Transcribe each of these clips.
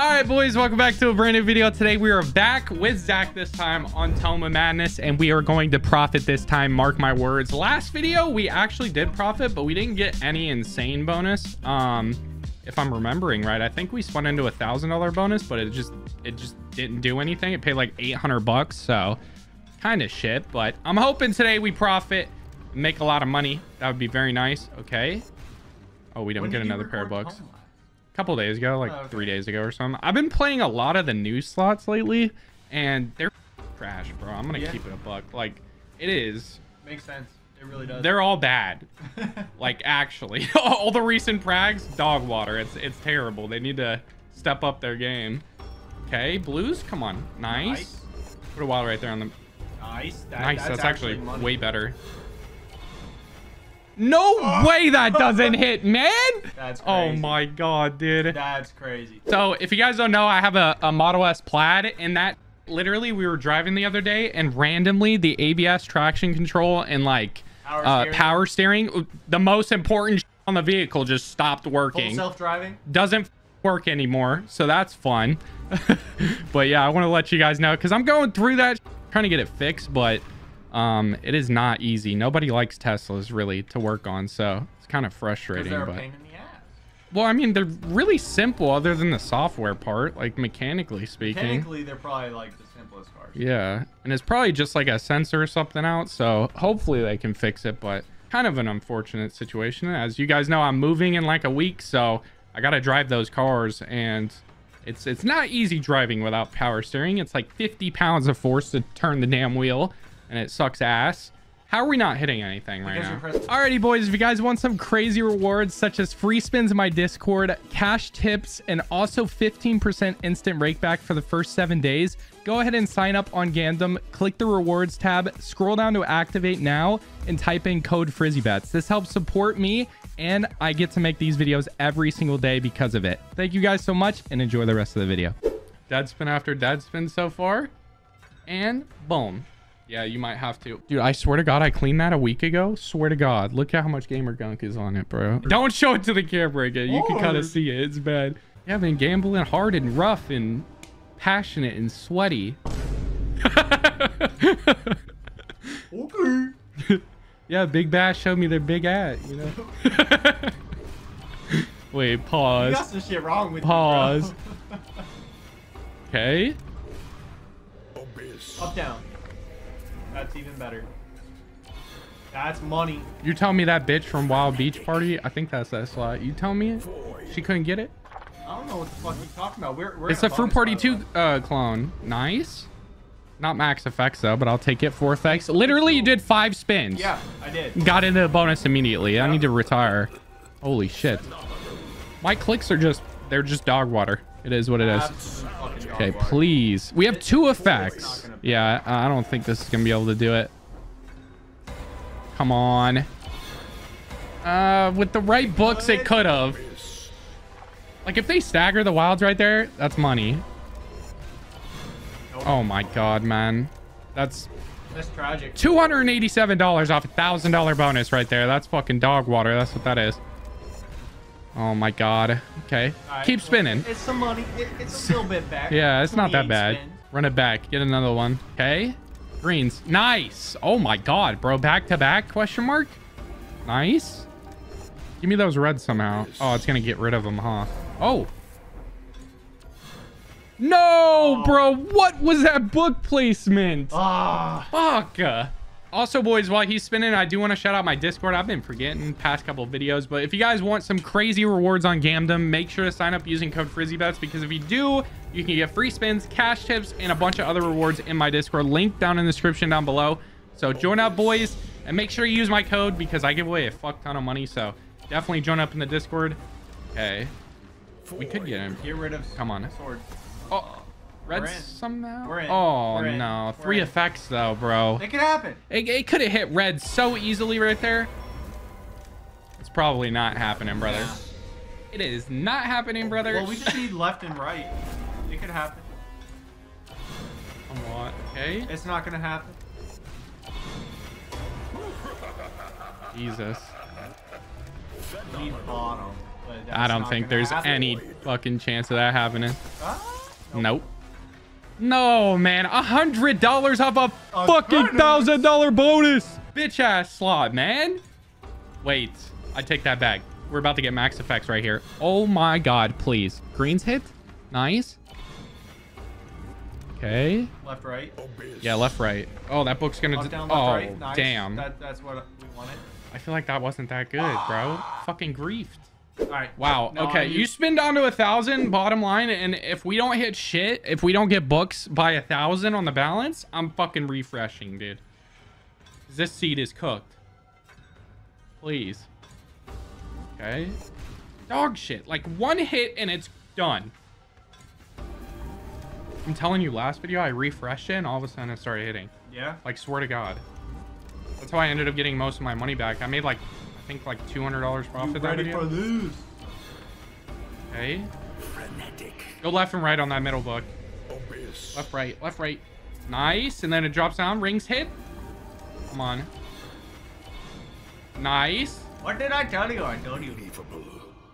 All right, boys, welcome back to a brand new video. Today we are back with Zach this time on Tome of Madness, and we are going to profit this time, mark my words. Last video we actually did profit, but we didn't get any insane bonus. If I'm remembering right, I think we spun into $1,000 bonus, but it just didn't do anything. It paid like 800 bucks, so kind of shit. But I'm hoping today we profit, make a lot of money. That would be very nice. Okay. Oh, we didn't get another pair of books. Couple days ago, like 3 days ago or something. I've been playing a lot of the new slots lately, and they're trash, bro. I'm gonna keep it a buck. Like, it is. Makes sense. It really does. They're all bad. Like, actually, all the recent prags, dog water. It's terrible. They need to step up their game. Okay, blues, come on. Nice. Put a wild right there on them. Nice. That's actually way better. No way that doesn't hit, man. That's crazy. Oh my god, dude, that's crazy. So if you guys don't know, I have a Model S Plaid, and that literally we were driving the other day, and randomly the ABS, traction control, and like power steering, the most important on the vehicle, just stopped working. Full self-driving doesn't work anymore, so that's fun. But yeah, I want to let you guys know, because I'm going through that trying to get it fixed, but it is not easy. Nobody likes Teslas really to work on, so it's kind of frustrating. But pain in the ass. Well, I mean, they're really simple other than the software part, like mechanically speaking. Mechanically, they're probably like the simplest cars. Yeah, and it's probably just like a sensor or something out, so hopefully they can fix it. But kind of an unfortunate situation. As you guys know, I'm moving in like a week, so I gotta drive those cars, and it's not easy driving without power steering. It's like 50 pounds of force to turn the damn wheel, and it sucks ass. How are we not hitting anything right now? Alrighty, boys, if you guys want some crazy rewards, such as free spins in my Discord, cash tips, and also 15% instant rakeback for the first 7 days, go ahead and sign up on Gamdom. Click the rewards tab, scroll down to activate now, and type in code FrizzyBets. This helps support me, and I get to make these videos every single day because of it. Thank you guys so much, and enjoy the rest of the video. Dead spin after dead spin so far, and boom. Yeah, you might have to. Dude, I swear to God, I cleaned that a week ago. Swear to God. Look at how much gamer gunk is on it, bro. Don't show it to the camera again. You can kind of see it. It's bad. Yeah, I've been gambling hard and rough and passionate and sweaty. Okay. Yeah, Big Bass showed me their big ad, you know? Wait, pause. You got some shit wrong with you, bro. Pause. Okay. Up, down. That's even better. That's money. You tell me that bitch from Wild Beach Party, I think that's that slot. You tell me it? She couldn't get it? I don't know what the fuck you're talking about. We're it's a Fruit Party 2 clone. Nice. Not max effects though, but I'll take it for effects. Literally, you did 5 spins. Yeah, I did. Got into the bonus immediately. Yeah. I need to retire. Holy shit. My clicks are just, they're just dog water. It is what it is. Okay, please. We have 2 effects. Yeah, I don't think this is going to be able to do it. Come on. With the right books, it could have. Like, if they stagger the wilds right there, that's money. Oh, my God, man. That's tragic. $287 off $1,000 bonus right there. That's fucking dog water. That's what that is. Oh my god. Okay, right, keep spinning. It's some money. It's a little bit back. Yeah, it's not that bad. Spin. Run it back, get another one. Okay, greens. Nice. Oh my god, bro. Back to back question mark. Nice. Give me those reds somehow. Oh, it's gonna get rid of them, huh? Oh no, bro, what was that book placement? Fuck. Also, boys, while he's spinning, I do want to shout out my Discord. I've been forgetting past couple of videos, but if you guys want some crazy rewards on Gamdom, make sure to sign up using code FrizzyBets, because if you do, you can get free spins, cash tips, and a bunch of other rewards in my Discord. Link down in the description down below. So join up, boys, and make sure you use my code, because I give away a fuck ton of money. So definitely join up in the Discord. Okay. We could get him. Get rid of. Come on. Sword. Oh. Red somehow? Oh, no. 3 effects, though, bro. It could happen. It could have hit red so easily right there. It's probably not happening, brother. Yeah. It is not happening, brother. Well, we just need left and right. It could happen. Come on. Okay. It's not going to happen. Jesus. We need bottom. I don't think there's any fucking chance of that happening. Nope. No, man. $100 off a fucking $1,000 bonus. Bitch ass slot, man. Wait, I take that back. We're about to get max effects right here. Oh my God, please. Greens hit. Nice. Okay. Left, right. Yeah, left, right. Oh, that book's going to... Oh, nice. Damn. That's what we wanted. I feel like that wasn't that good, bro. Fucking griefed. All right. Wow. No, okay. You spin down to 1,000 bottom line. And if we don't hit shit, if we don't get books by 1,000 on the balance, I'm fucking refreshing, dude. This seed is cooked. Please. Okay. Dog shit. Like one hit and it's done. I'm telling you, last video I refreshed it and all of a sudden it started hitting. Yeah. Like, swear to God. That's how I ended up getting most of my money back. I made like, I think like $200 profit that video. You ready for this? Okay. Frenetic. Go left and right on that middle book. Obvious. Left, right, left, right. Nice. And then it drops down. Rings hit. Come on. Nice. What did I tell you? I told you.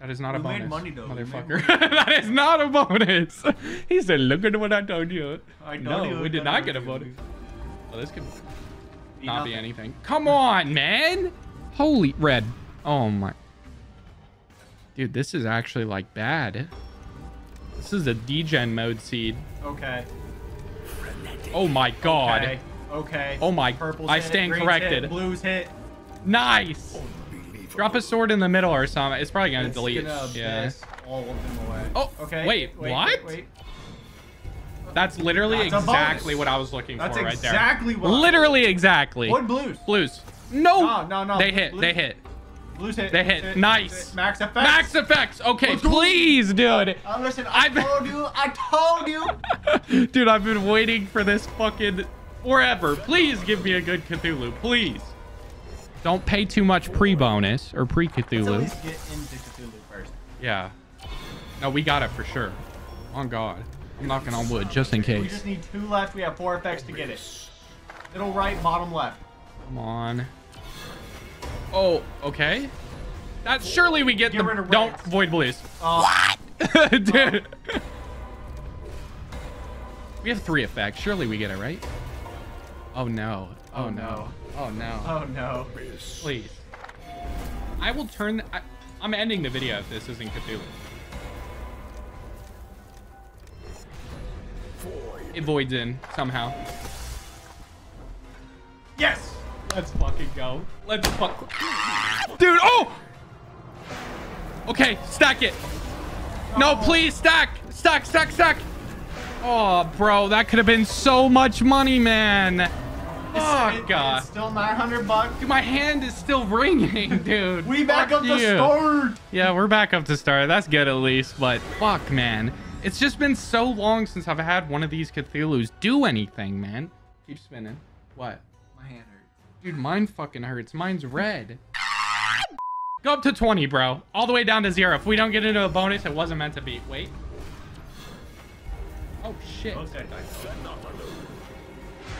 That is not a bonus, motherfucker. That is not a bonus. He said, look at what I told you. No, we did not get a bonus. Well, this could not be anything. Come on, man. Holy red. Oh, my. Dude, this is actually, like, bad. This is a degen mode seed. Okay. Oh, my God. Okay. Okay. Oh, my. Purple's I stand hit, corrected. Hit, blues hit. Nice. Oh, drop a sword in the middle or something. It's probably gonna delete. Yeah. All of them away. Oh, okay. Wait, what? Wait. That's literally exactly what I was looking for right there. Exactly what. Literally exactly. What blues? Blues. No. No. They hit. Blues. They hit. Blues hit. They hit. Nice. Max effects. Max effects. Okay, please, dude. Listen, I told you. Dude, I've been waiting for this fucking forever. Please give me a good Cthulhu, please. Don't pay too much pre-bonus or pre-Cthulhu. Let's at least get into Cthulhu first. Yeah. No, we got it for sure. On God. I'm knocking on wood just in case. We just need two left. We have four effects to get it. Middle right, bottom left. Come on. Oh, okay. That's surely we get the... Don't void blues. What? Dude. We have three effects. Surely we get it, right? Oh, no. Oh, no. Oh, no. Oh, no. Please. I will turn... I'm ending the video if this isn't Cthulhu. It voids in somehow. Yes! Let's fucking go. Let's fuck... Dude, oh! Okay, stack it. No, please, stack. Stack, stack, stack. Oh, bro, that could have been so much money, man. Oh, God. It's still 900 bucks. Dude, my hand is still ringing, dude. We back up to start. Yeah, we're back up to start. That's good, at least. But fuck, man. It's just been so long since I've had one of these Cthulhus do anything, man. Keep spinning. What? My hand hurts. Dude, mine fucking hurts. Mine's red. Go up to 20, bro. All the way down to 0. If we don't get into a bonus, it wasn't meant to be. Wait. Oh, shit. Okay.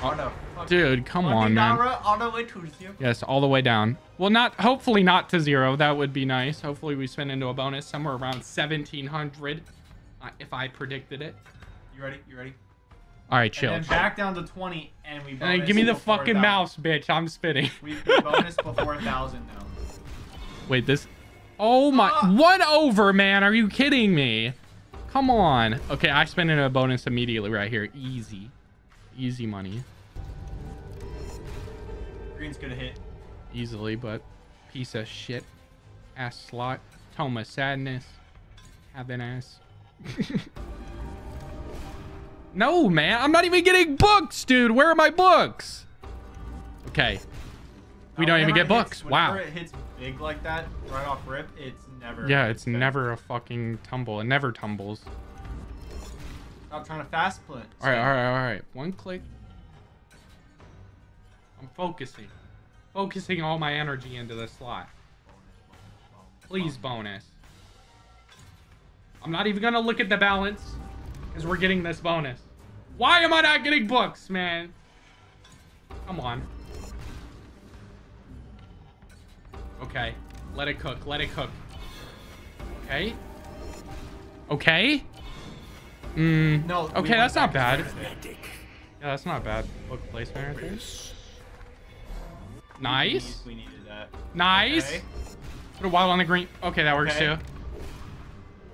Oh, no. Dude, come on, man. All the way to 0. Yes, all the way down. Well, hopefully not to 0. That would be nice. Hopefully we spin into a bonus somewhere around 1,700 if I predicted it. You ready? You ready? All right, chill. And then back down to 20 and we bonus. And give me the fucking mouse, bitch. I'm spinning. We bonus before 1,000 now. Wait, this... Oh, my... One over, man. Are you kidding me? Come on. Okay, I spin into a bonus immediately right here. Easy. Easy money. Green's gonna hit easily, but piece of shit ass slot. Tome of Sadness. Have an ass. No, man, I'm not even getting books, dude. Where are my books? Okay, we don't even get books. Wow. It hits big like that right off rip. It's never. Yeah, it's never a fucking tumble. It never tumbles. Stop trying to fast put. All right. One click. I'm focusing. Focusing all my energy into this slot. Please, bonus. I'm not even going to look at the balance because we're getting this bonus. Why am I not getting books, man? Come on. Okay. Let it cook. Let it cook. Okay. Okay. No. Okay, that's not bad. Yeah, that's not bad. Book placement right there. Nice. We needed that. Nice. Okay. Put a wild on the green. Okay, that works too.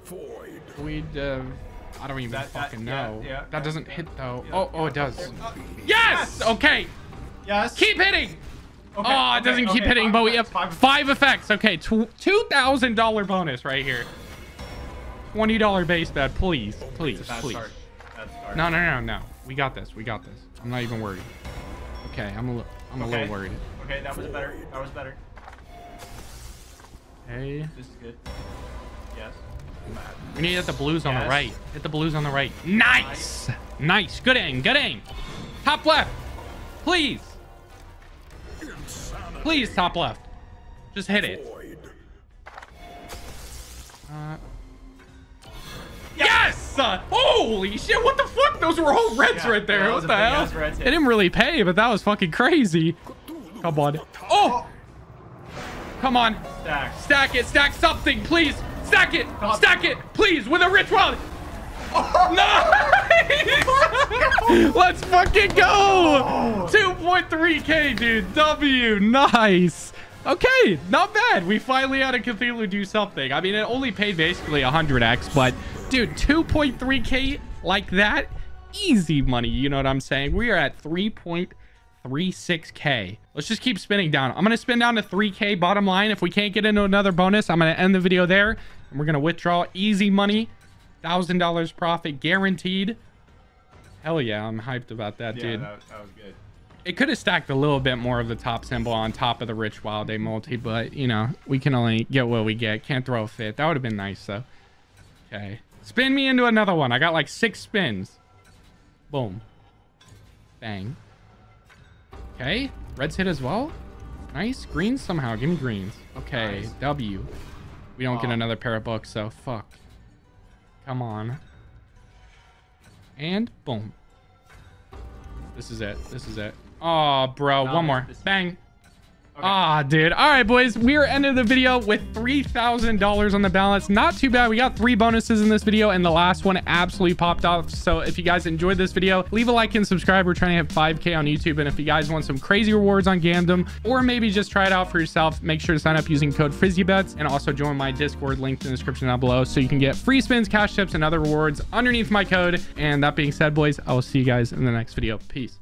Void. We'd. I don't even fucking know. Yeah, that doesn't hit though. Yeah, oh, it does. Yes! Okay. Yes. Keep hitting. Okay, oh, it doesn't keep hitting, but we have five effects. Okay, $2,000 bonus right here. $20 base bet, please. Please, please. No, no, no, no. We got this. We got this. I'm not even worried. Okay, I'm a little worried. Okay, that was better. That was better. Hey. This is good. Yes. We need to hit the blues on the right. Hit the blues on the right. Nice! Nice. Good aim. Good aim. Top left. Please. Please, top left. Just hit it. Yes! Holy shit, what the fuck? Those were all reds right there. What the hell? It didn't really pay, but that was fucking crazy. Come on. Oh! Come on. Stack it. Stack something, please. Stack it. Stack it, please, with a rich wild. Nice! Let's fucking go! 2.3k, dude. W. Nice. Okay, not bad. We finally had a Cthulhu do something. I mean, it only paid basically 100x, but dude, 2.3k like that, easy money. You know what I'm saying? We are at 3.36k. Let's just keep spinning down. I'm gonna spin down to 3k bottom line. If we can't get into another bonus, I'm gonna end the video there, and we're gonna withdraw easy money. $1,000 profit guaranteed. Hell yeah, I'm hyped about that, dude. That was good. It could have stacked a little bit more of the top symbol on top of the rich wild day multi, but you know, we can only get what we get. Can't throw a fit. That would have been nice though. Okay, spin me into another one. I got like 6 spins. Boom, bang. Okay, reds hit as well. Nice. Greens somehow. Give me greens. Okay, nice. W. We don't get another pair of books, so fuck. Come on. And boom. This is it. This is it. Oh, bro. One more. Bang. Ah, okay. Dude. All right, boys. We are ending the video with $3,000 on the balance. Not too bad. We got 3 bonuses in this video, and the last one absolutely popped off. So if you guys enjoyed this video, leave a like and subscribe. We're trying to hit 5k on YouTube. And if you guys want some crazy rewards on Gamdom, or maybe just try it out for yourself, make sure to sign up using code FrizzyBets, and also join my Discord linked in the description down below so you can get free spins, cash tips, and other rewards underneath my code. And that being said, boys, I will see you guys in the next video. Peace.